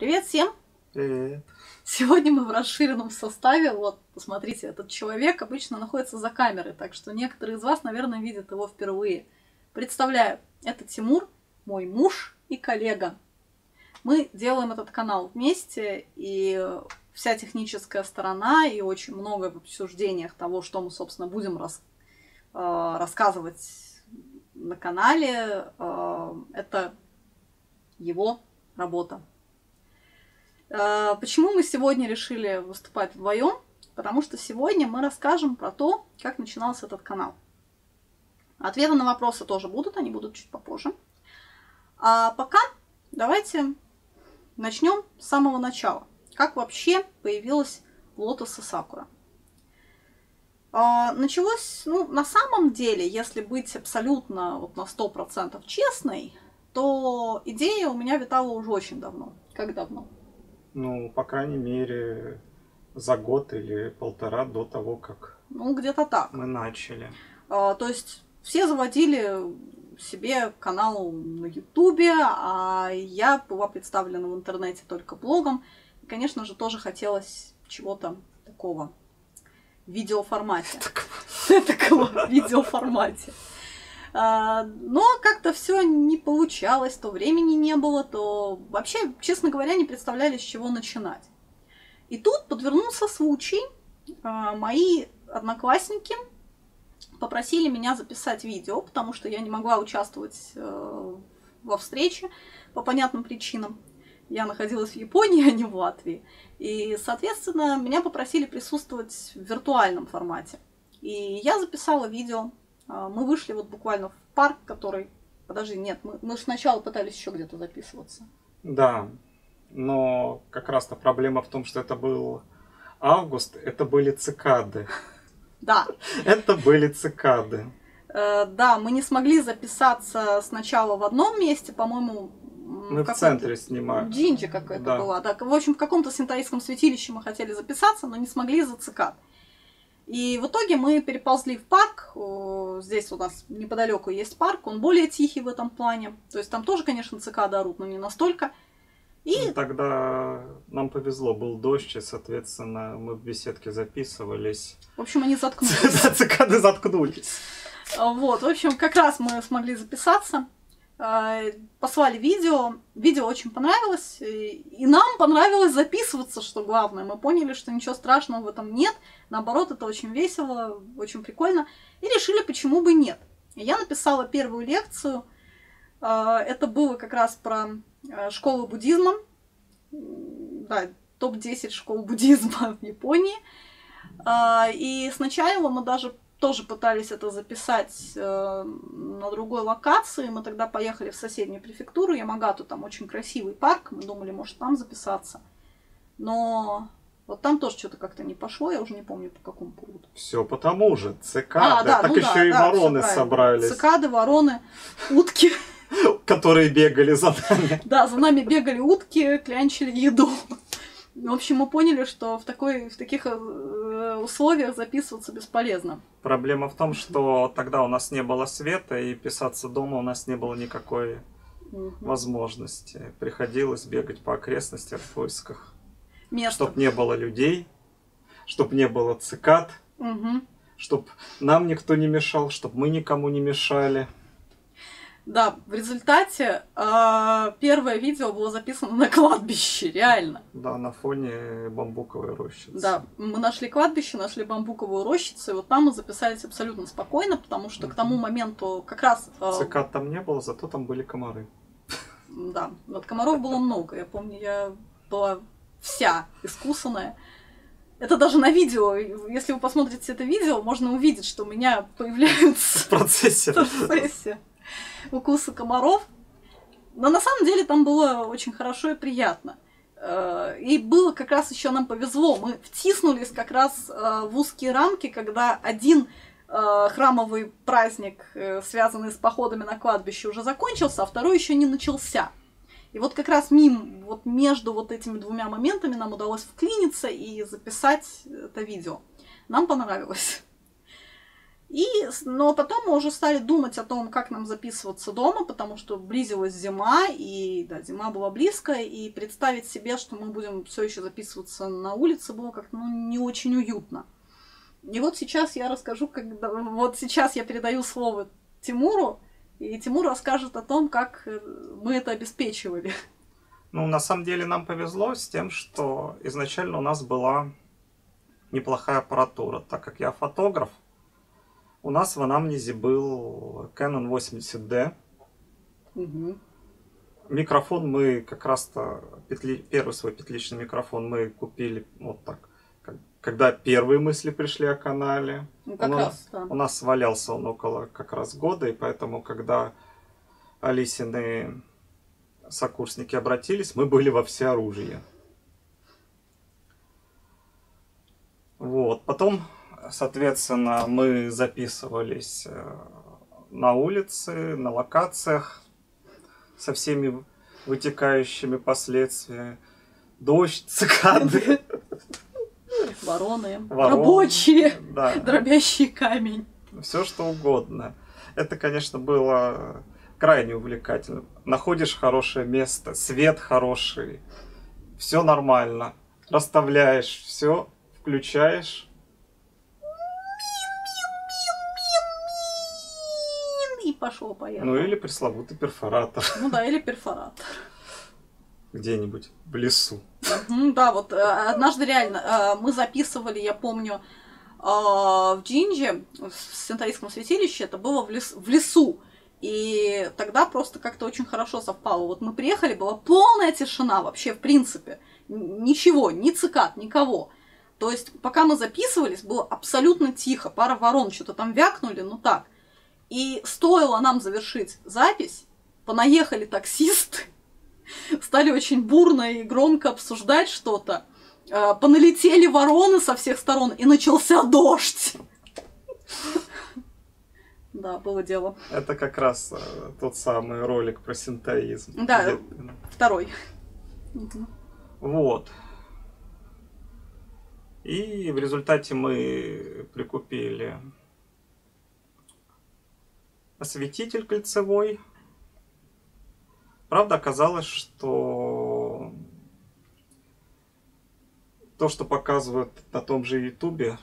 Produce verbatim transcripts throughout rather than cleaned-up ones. Привет всем! Привет! Сегодня мы в расширенном составе. Вот, посмотрите, этот человек обычно находится за камерой, так что некоторые из вас, наверное, видят его впервые. Представляю, это Тимур, мой муж и коллега. Мы делаем этот канал вместе, и вся техническая сторона, и очень много в обсуждениях того, что мы, собственно, будем рас... рассказывать на канале, это его работа. Почему мы сегодня решили выступать вдвоем? Потому что сегодня мы расскажем про то, как начинался этот канал. Ответы на вопросы тоже будут, они будут чуть попозже. А пока давайте начнем с самого начала. Как вообще появилась Лотос и Сакура? Началось, ну, на самом деле, если быть абсолютно вот на сто процентов честной, то идея у меня витала уже очень давно. Как давно? Ну, по крайней мере, за год или полтора до того, как ну, где-то так. Мы начали. А, то есть все заводили себе канал на Ютубе, а я была представлена в интернете только блогом. И, конечно же, тоже хотелось чего-то такого в видеоформате. Такого в видеоформате. Но как-то все не получалось, то времени не было, то вообще, честно говоря, не представляли, с чего начинать. И тут подвернулся случай. Мои одноклассники попросили меня записать видео, потому что я не могла участвовать во встрече по понятным причинам. Я находилась в Японии, а не в Латвии. И, соответственно, меня попросили присутствовать в виртуальном формате. И я записала видео. Мы вышли вот буквально в парк, который... Подожди, нет, мы, мы сначала пытались еще где-то записываться. Да, но как раз-то проблема в том, что это был август, это были цикады. Да. Это были цикады. Да, мы не смогли записаться сначала в одном месте, по-моему... Мы в центре снимали. Джинджа какая-то была. В общем, в каком-то Сентарийском святилище мы хотели записаться, но не смогли из-за цикад. И в итоге мы переползли в парк, здесь у нас неподалеку есть парк, он более тихий в этом плане, то есть там тоже, конечно, цикады орут, но не настолько. И... и тогда нам повезло, был дождь, и, соответственно, мы в беседке записывались. В общем, они заткнулись. Цикады заткнулись. Вот, в общем, как раз мы смогли записаться, послали видео, видео очень понравилось, и нам понравилось записываться, что главное, мы поняли, что ничего страшного в этом нет. Наоборот, это очень весело, очень прикольно. И решили, почему бы нет. Я написала первую лекцию. Это было как раз про школу буддизма. Да, топ десять школ буддизма в Японии. И сначала мы даже тоже пытались это записать на другой локации. Мы тогда поехали в соседнюю префектуру, Ямагату. Там очень красивый парк. Мы думали, может, там записаться. Но... Вот там тоже что-то как-то не пошло, я уже не помню, по какому поводу. Все потому же, цикады, а, да, так ну еще да, и да, вороны собрались. Цикады, вороны, утки. Которые бегали за нами. Да, за нами бегали утки, клянчили еду. В общем, мы поняли, что в, такой, в таких условиях записываться бесполезно. Проблема в том, что тогда у нас не было света, и писаться дома у нас не было никакой возможности. Приходилось бегать по окрестностям в поисках. Чтобы не было людей, чтобы не было цикад, угу. Чтобы нам никто не мешал, чтобы мы никому не мешали. Да, в результате э, первое видео было записано на кладбище, реально. Да, на фоне бамбуковой рощицы. Да, мы нашли кладбище, нашли бамбуковую рощицу, и вот там мы записались абсолютно спокойно, потому что угу. К тому моменту как раз... Э, цикад там не было, зато там были комары. Да, вот комаров было много, я помню, я была... Вся искусанная. Это даже на видео. Если вы посмотрите это видео, можно увидеть, что у меня появляются в процессе, в процессе укусы комаров. Но на самом деле там было очень хорошо и приятно. И было как раз еще нам повезло. Мы втиснулись как раз в узкие рамки, когда один храмовый праздник, связанный с походами на кладбище, уже закончился, а второй еще не начался. И вот как раз мим, вот между вот этими двумя моментами нам удалось вклиниться и записать это видео. Нам понравилось. И, но потом мы уже стали думать о том, как нам записываться дома, потому что близилась зима, и да, зима была близко, и представить себе, что мы будем все еще записываться на улице, было как-то ну, не очень уютно. И вот сейчас я расскажу, когда, вот сейчас я передаю слово Тимуру, и Тимур расскажет о том, как мы это обеспечивали. Ну, на самом деле нам повезло с тем, что изначально у нас была неплохая аппаратура, так как я фотограф. У нас в анамнезе был Canon восемьдесят дэ. Угу. Микрофон мы как раз-то, петли, первый свой петличный микрофон мы купили вот так, как, когда первые мысли пришли о канале. Ну, как у, раз, нас, да. у нас валялся он около как раз года, и поэтому, когда Алисины сокурсники обратились, мы были во всеоружии. Вот, потом... Соответственно, мы записывались на улице, на локациях со всеми вытекающими последствиями. Дождь, цикады. Вороны, Ворон, рабочие, да. Дробящий камень. Все что угодно. Это, конечно, было крайне увлекательно. Находишь хорошее место, свет хороший, все нормально. Расставляешь все, включаешь. Пошел, поехал. Ну или пресловутый перфоратор. Ну да, или перфоратор. Где-нибудь в лесу. Mm-hmm, да, вот однажды реально мы записывали, я помню, в Джиндже, в Сентарийском святилище, это было в, лес, в лесу. И тогда просто как-то очень хорошо совпало. Вот мы приехали, была полная тишина вообще, в принципе. Ничего, ни цикад, никого. То есть пока мы записывались, было абсолютно тихо. Пара ворон что-то там вякнули, ну так. И стоило нам завершить запись, понаехали таксисты, стали очень бурно и громко обсуждать что-то, поналетели вороны со всех сторон, и начался дождь. Да, было дело. Это как раз тот самый ролик про синтоизм. Да, второй. Вот. И в результате мы прикупили... осветитель кольцевой. Правда, оказалось, что то, что показывают на том же Ютубе,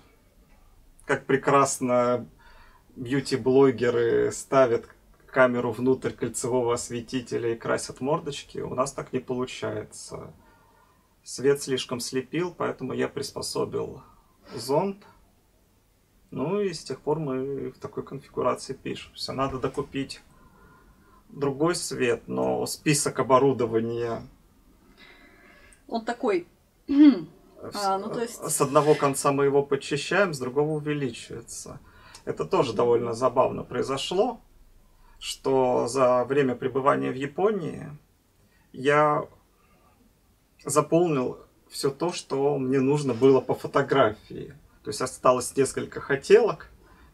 как прекрасно бьюти-блогеры ставят камеру внутрь кольцевого осветителя и красят мордочки, у нас так не получается. Свет слишком слепил, поэтому я приспособил зонд. Ну и с тех пор мы в такой конфигурации пишемся. Надо докупить другой свет, но список оборудования... Он такой... а, ну, то есть... С одного конца мы его подчищаем, с другого увеличивается. Это тоже довольно забавно произошло, что за время пребывания в Японии я заполнил все то, что мне нужно было по фотографии. То есть осталось несколько хотелок,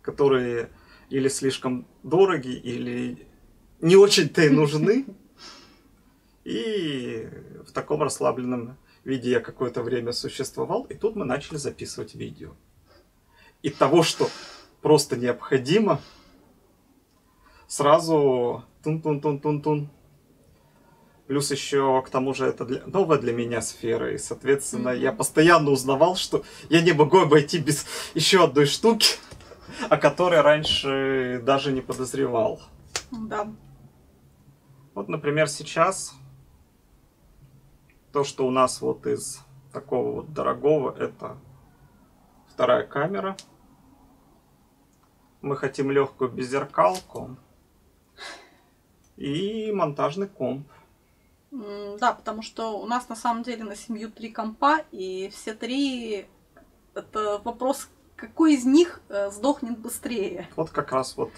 которые или слишком дороги, или не очень-то и нужны. И в таком расслабленном виде я какое-то время существовал. И тут мы начали записывать видео. И того, что просто необходимо, сразу тун-тун-тун-тун-тун. Плюс еще, к тому же, это для... новая для меня сфера, и, соответственно, mm-hmm. я постоянно узнавал, что я не могу обойти без еще одной штуки, о которой раньше даже не подозревал. Да. Mm-hmm. Вот, например, сейчас то, что у нас вот из такого вот дорогого, это вторая камера. Мы хотим легкую беззеркалку и монтажный комп. Да, потому что у нас на самом деле на семью три компа, и все три, это вопрос, какой из них сдохнет быстрее. Вот как раз вот.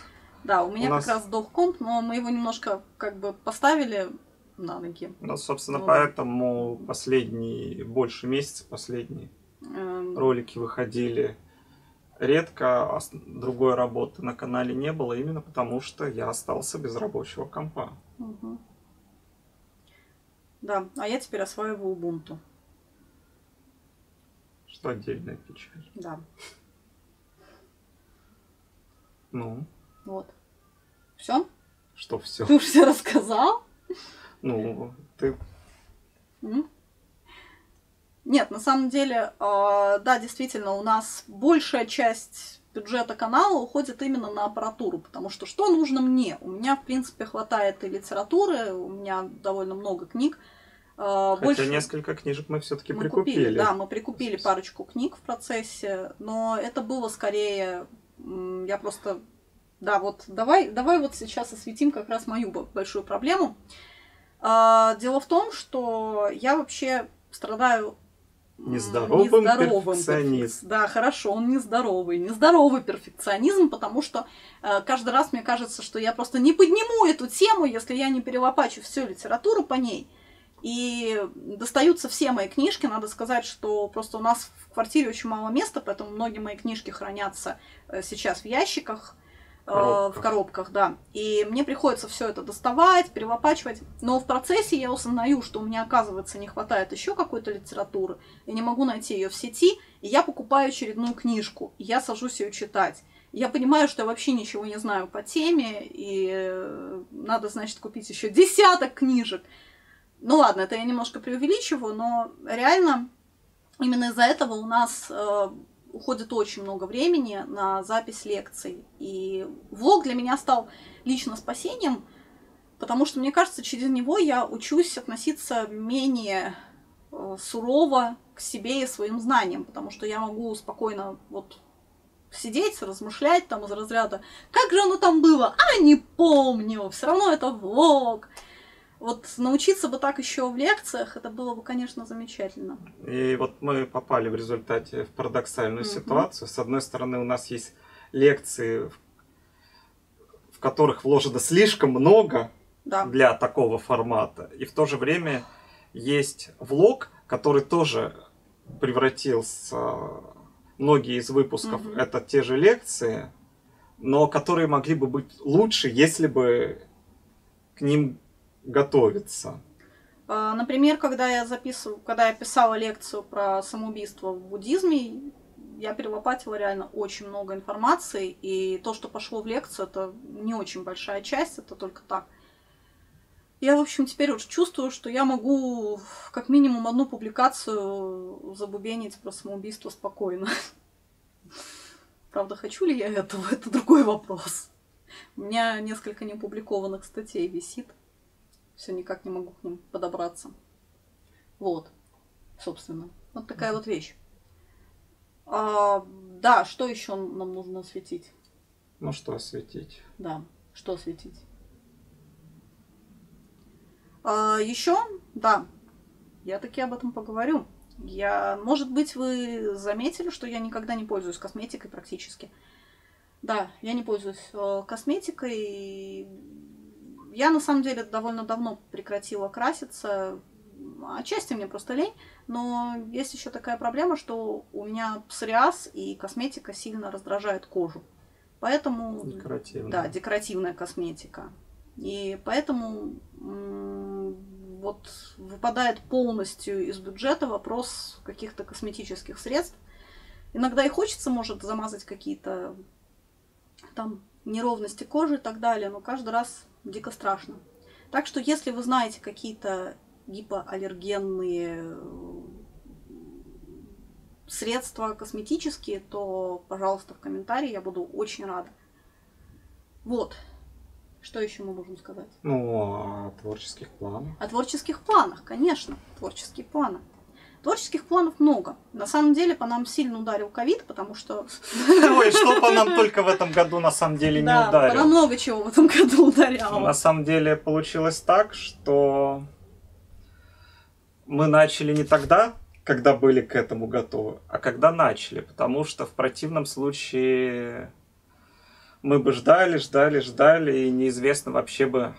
Да, у меня у нас... как раз сдох комп, но мы его немножко как бы поставили на ноги. Ну, собственно, ну, поэтому да. последние, больше месяца последние эм... ролики выходили редко, а другой работы на канале не было, именно потому что я остался без рабочего компа. Угу. Да, а я теперь осваиваю Ubuntu. Что отдельная печаль. Да. Ну. Вот. Все? Что все? Ты уже все рассказал? Ну, ты... Mm? Нет, на самом деле, э, да, действительно, у нас большая часть бюджета канала уходит именно на аппаратуру, потому что что нужно мне? У меня, в принципе, хватает и литературы, у меня довольно много книг. Э, Хотя больше... несколько книжек мы все-таки прикупили. Купили, да, мы прикупили парочку книг в процессе, но это было скорее... Я просто... Да, вот давай, давай вот сейчас осветим как раз мою большую проблему. Э, дело в том, что я вообще страдаю... Нездоровым, нездоровым перфекционизмом. Да, хорошо, он нездоровый. Нездоровый перфекционизм, потому что э, каждый раз мне кажется, что я просто не подниму эту тему, если я не перелопачу всю литературу по ней. И достаются все мои книжки. Надо сказать, что просто у нас в квартире очень мало места, поэтому многие мои книжки хранятся сейчас в ящиках, э, в коробках, да. И мне приходится все это доставать, перелопачивать. Но в процессе я узнаю, что у меня, оказывается, не хватает еще какой-то литературы. Я не могу найти ее в сети. И я покупаю очередную книжку. И я сажусь ее читать. Я понимаю, что я вообще ничего не знаю по теме. И надо, значит, купить еще десяток книжек. Ну ладно, это я немножко преувеличиваю, но реально именно из-за этого у нас э, уходит очень много времени на запись лекций. И влог для меня стал лично спасением, потому что, мне кажется, через него я учусь относиться менее э, сурово к себе и своим знаниям, потому что я могу спокойно вот сидеть, размышлять там из разряда «Как же оно там было? А, не помню! Все равно это влог!» Вот научиться бы так еще в лекциях, это было бы, конечно, замечательно. И вот мы попали в результате в парадоксальную Mm-hmm. ситуацию. С одной стороны, у нас есть лекции, в которых вложено слишком много Да. для такого формата. И в то же время есть влог, который тоже превратился... Многие из выпусков Mm-hmm. это те же лекции, но которые могли бы быть лучше, если бы к ним... готовиться. Например, когда я записывала, когда я писала лекцию про самоубийство в буддизме, я перелопатила реально очень много информации, и то, что пошло в лекцию, это не очень большая часть, это только так. Я, в общем, теперь уже чувствую, что я могу как минимум одну публикацию забубенить про самоубийство спокойно. Правда, хочу ли я этого, это другой вопрос. У меня несколько неопубликованных статей висит. Все никак не могу к ним подобраться. Вот, собственно. Вот такая вот вещь. А, да, что еще нам нужно осветить? Ну, что осветить? Да, что осветить? А, еще, да, я таки об этом поговорю. Я, может быть, вы заметили, что я никогда не пользуюсь косметикой практически. Да, я не пользуюсь косметикой. Я, на самом деле, довольно давно прекратила краситься. Отчасти мне просто лень. Но есть еще такая проблема, что у меня псориаз и косметика сильно раздражает кожу. Поэтому... Декоративная. Да, декоративная косметика. И поэтому вот выпадает полностью из бюджета вопрос каких-то косметических средств. Иногда и хочется, может, замазать какие-то там неровности кожи и так далее, но каждый раз... дико страшно. Так что, если вы знаете какие-то гипоаллергенные средства косметические, то, пожалуйста, в комментарии, я буду очень рада. Вот. Что еще мы можем сказать? Ну, о творческих планах. О творческих планах, конечно. Творческие планы. Творческих планов много. На самом деле, по нам сильно ударил ковид, потому что... Ой, что по нам только в этом году на самом деле не да, ударил. Да, по много чего в этом году ударяло. На самом деле, получилось так, что мы начали не тогда, когда были к этому готовы, а когда начали. Потому что в противном случае мы бы ждали, ждали, ждали, и неизвестно вообще бы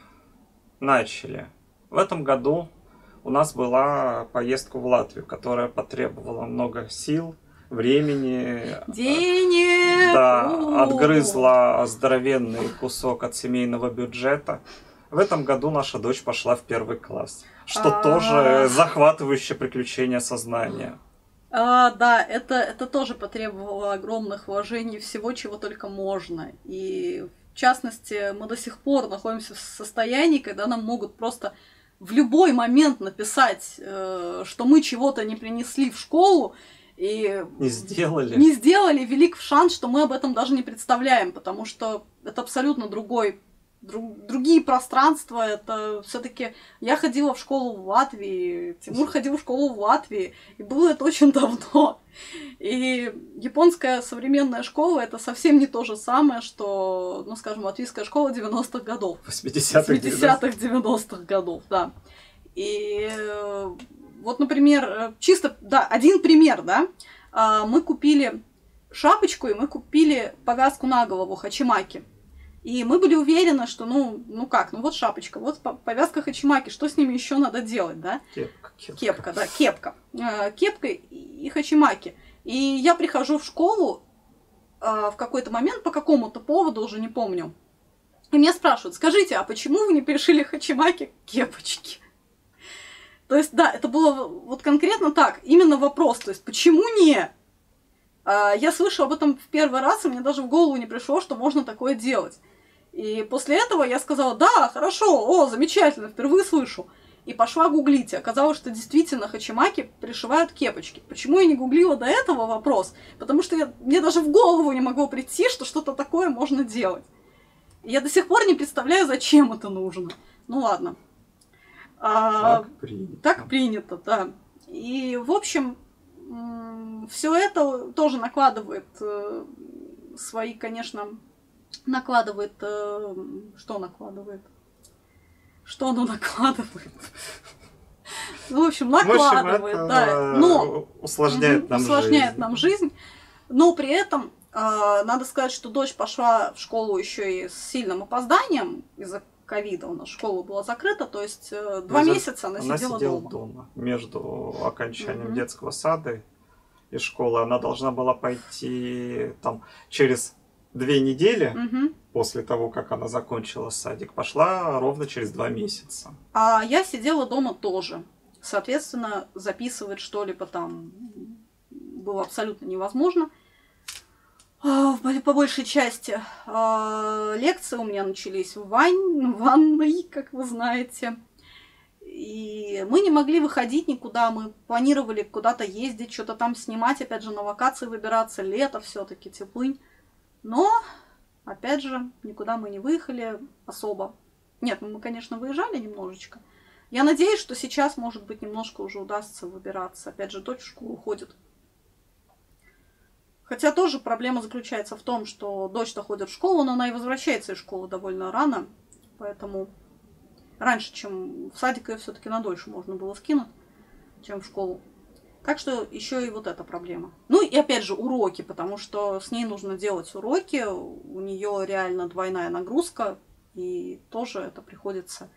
начали. В этом году... У нас была поездка в Латвию, которая потребовала много сил, времени. Денег! Да, отгрызла здоровенный кусок от семейного бюджета. В этом году наша дочь пошла в первый класс, что тоже захватывающее приключение сознания. А, да, это, это тоже потребовало огромных вложений всего, чего только можно. И в частности, мы до сих пор находимся в состоянии, когда нам могут просто в любой момент написать, э, что мы чего-то не принесли в школу, и не сделали. не сделали, велик шанс, что мы об этом даже не представляем, потому что это абсолютно другой, друг, другие пространства. Это все-таки я ходила в школу в Латвии, Тимур ходил в школу в Латвии, и было это очень давно. И японская современная школа — это совсем не то же самое, что, ну, скажем, латвийская школа девяностых годов. восьмидесятых, девяностых годов, да. И вот, например, чисто, да, один пример, да. Мы купили шапочку, и мы купили повязку на голову, хачимаки. И мы были уверены, что, ну, ну как, ну вот шапочка, вот повязка хачимаки, что с ними еще надо делать, да? Кепка, кепка. Кепка, да, кепка. Кепка и хачимаки. И я прихожу в школу в какой-то момент, по какому-то поводу, уже не помню. И меня спрашивают: скажите, а почему вы не пришили хачимаки к кепочке? То есть, да, это было вот конкретно так, именно вопрос, то есть, почему не? Я слышала об этом в первый раз, и мне даже в голову не пришло, что можно такое делать. И после этого я сказала: да, хорошо, о, замечательно, впервые слышу. И пошла гуглить. И оказалось, что действительно хачимаки пришивают кепочки. Почему я не гуглила до этого вопрос? Потому что я, мне даже в голову не могло прийти, что что-то такое можно делать. И я до сих пор не представляю, зачем это нужно. Ну ладно. А, так принято. Так принято, да. И, в общем, все это тоже накладывает э, свои, конечно... Накладывает... Э, что накладывает? Что оно накладывает? Ну, в общем, накладывает, в общем, это, да. Но усложняет, угу, нам, усложняет жизнь. нам жизнь. Но при этом, э, надо сказать, что дочь пошла в школу еще и с сильным опозданием. Из-за ковида у нас школа была закрыта, то есть э, два Но месяца она, она сидела, сидела дома. дома. Между окончанием угу. детского сада и школы она должна была пойти там через... Две недели угу. после того, как она закончила садик, пошла ровно через два месяца. А я сидела дома тоже. Соответственно, записывать что-либо там было абсолютно невозможно. По большей части лекции у меня начались в ван... ванной, как вы знаете. И мы не могли выходить никуда, мы планировали куда-то ездить, что-то там снимать, опять же, на локации выбираться. Лето все-таки, теплынь. Но, опять же, никуда мы не выехали особо. Нет, ну мы, конечно, выезжали немножечко. Я надеюсь, что сейчас, может быть, немножко уже удастся выбираться. Опять же, дочь в школу уходит. Хотя тоже проблема заключается в том, что дочь-то ходит в школу, но она и возвращается из школы довольно рано. Поэтому раньше, чем в садик, ее все-таки надольше можно было скинуть, чем в школу. Так что еще и вот эта проблема. Ну и опять же уроки, потому что с ней нужно делать уроки. У нее реально двойная нагрузка. И тоже это приходится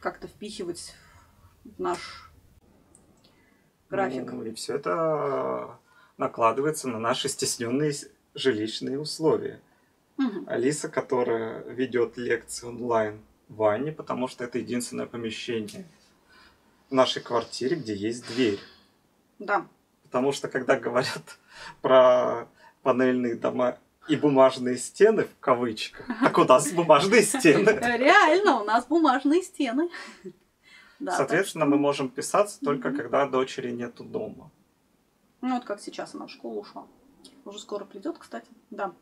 как-то впихивать в наш график. Ну, и все это накладывается на наши стесненные жилищные условия. Угу. Алиса, которая ведет лекции онлайн в ванне, потому что это единственное помещение в нашей квартире, где есть дверь. Да. Потому что, когда говорят про панельные дома и бумажные стены, в кавычках, так у нас бумажные стены. Реально, у нас бумажные стены. Соответственно, мы можем писаться только когда дочери нету дома. Ну вот как сейчас она в школу ушла. Уже скоро придет, кстати. Да.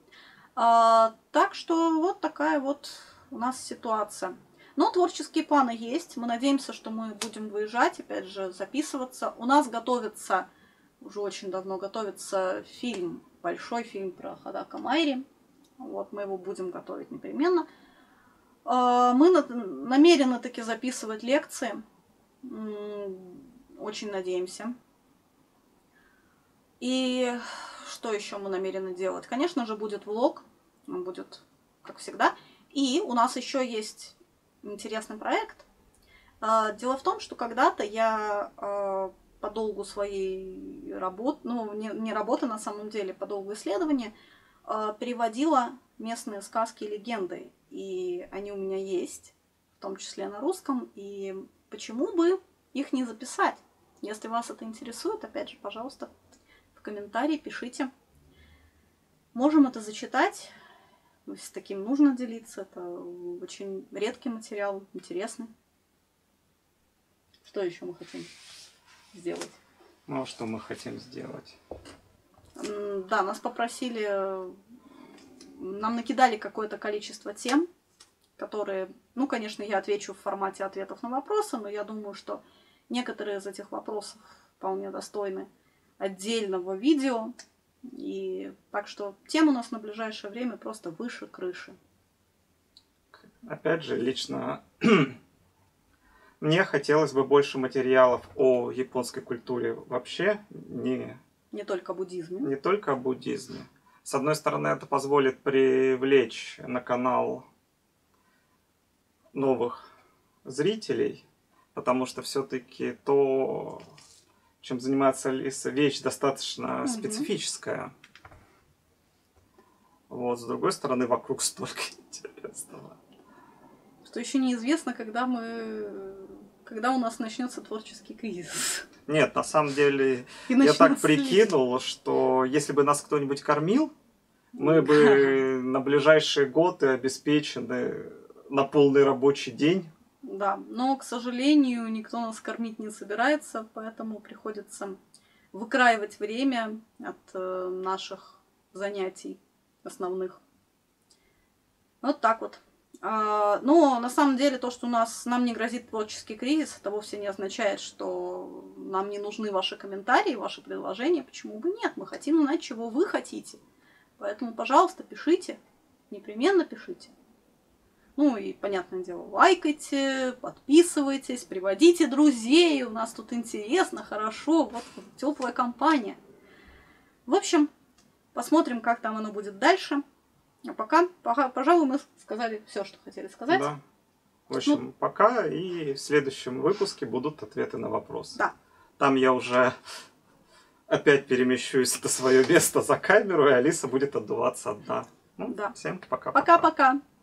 Так что вот такая вот у нас ситуация. Но творческие планы есть. Мы надеемся, что мы будем выезжать, опять же, записываться. У нас готовится, уже очень давно готовится фильм, большой фильм про Ходака Майри. Вот, мы его будем готовить непременно. Мы намерены таки записывать лекции. Очень надеемся. И что еще мы намерены делать? Конечно же, будет влог. Он будет, как всегда. И у нас еще есть... интересный проект. Дело в том, что когда-то я по долгу своей работы, ну, не, не работы на самом деле, по долгу исследования, переводила местные сказки и легенды. И они у меня есть, в том числе на русском. И почему бы их не записать? Если вас это интересует, опять же, пожалуйста, в комментарии пишите. Можем это зачитать. С таким нужно делиться. Это очень редкий материал, интересный. Что еще мы хотим сделать? Ну, что мы хотим сделать? Да, нас попросили, нам накидали какое-то количество тем, которые, ну, конечно, я отвечу в формате ответов на вопросы, но я думаю, что некоторые из этих вопросов вполне достойны отдельного видео. И так что тем у нас на ближайшее время просто выше крыши. Опять же, лично мне хотелось бы больше материалов о японской культуре вообще, не... Не только буддизме. Не только о буддизме. С одной стороны, это позволит привлечь на канал новых зрителей, потому что все-таки то, чем занимается Алиса, вещь достаточно угу. специфическая. Вот, с другой стороны, вокруг столько интересного. Что еще неизвестно, когда мы... Когда у нас начнется творческий кризис? Нет, на самом деле, я так прикинул, что если бы нас кто-нибудь кормил, мы бы на ближайшие годы обеспечены на полный рабочий день. Да, но, к сожалению, никто нас кормить не собирается, поэтому приходится выкраивать время от наших занятий основных. Вот так вот. Но на самом деле то, что у нас, нам не грозит творческий кризис, это вовсе не означает, что нам не нужны ваши комментарии, ваши предложения. Почему бы нет? Мы хотим узнать, чего вы хотите. Поэтому, пожалуйста, пишите. Непременно пишите. Ну и, понятное дело, лайкайте, подписывайтесь, приводите друзей. У нас тут интересно, хорошо. Вот теплая компания. В общем, посмотрим, как там оно будет дальше. А пока, пока, пожалуй, мы сказали все, что хотели сказать. Да. В общем, ну, пока. И в следующем выпуске будут ответы на вопросы. Да. Там я уже опять перемещусь на свое место за камеру, и Алиса будет отдуваться одна. Ну, да. Всем пока-пока. Пока-пока.